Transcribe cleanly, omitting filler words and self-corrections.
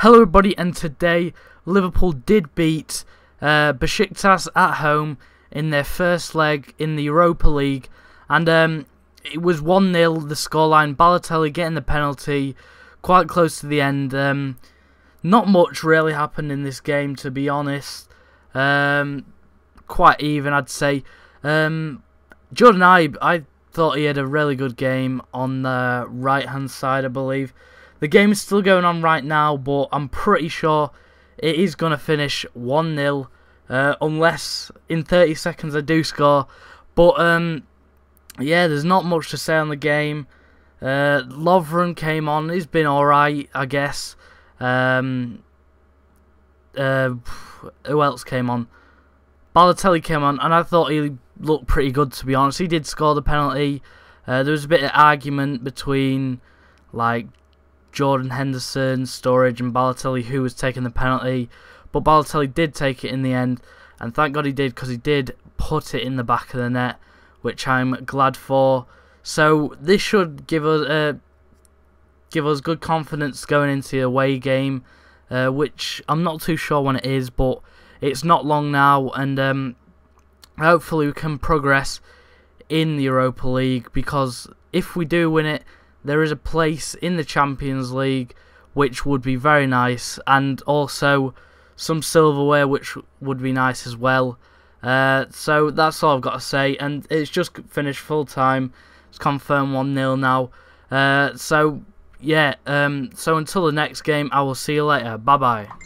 Hello everybody, and today Liverpool did beat Besiktas at home in their first leg in the Europa League, and it was 1-0 the scoreline. Balotelli getting the penalty quite close to the end. Not much really happened in this game, to be honest. Quite even, I'd say. Jordan Ibe, I thought he had a really good game on the right hand side, I believe. The game is still going on right now, but I'm pretty sure it is going to finish 1-0 unless in 30 seconds I do score. But yeah, there's not much to say on the game. Lovren came on. He's been alright, I guess. Who else came on? Balotelli came on, and I thought he looked pretty good, to be honest. He did score the penalty. There was a bit of argument between, like, Jordan Henderson, Sturridge and Balotelli who was taking the penalty, but Balotelli did take it in the end, and thank God he did, because he did put it in the back of the net, which I'm glad for. So this should give us good confidence going into the away game, which I'm not too sure when it is, but it's not long now, and hopefully we can progress in the Europa League, because if we do win it, there is a place in the Champions League, which would be very nice, and also some silverware, which would be nice as well. So that's all I've got to say, and it's just finished full time. It's confirmed 1-0 now. So yeah, so until the next game, I will see you later. Bye bye.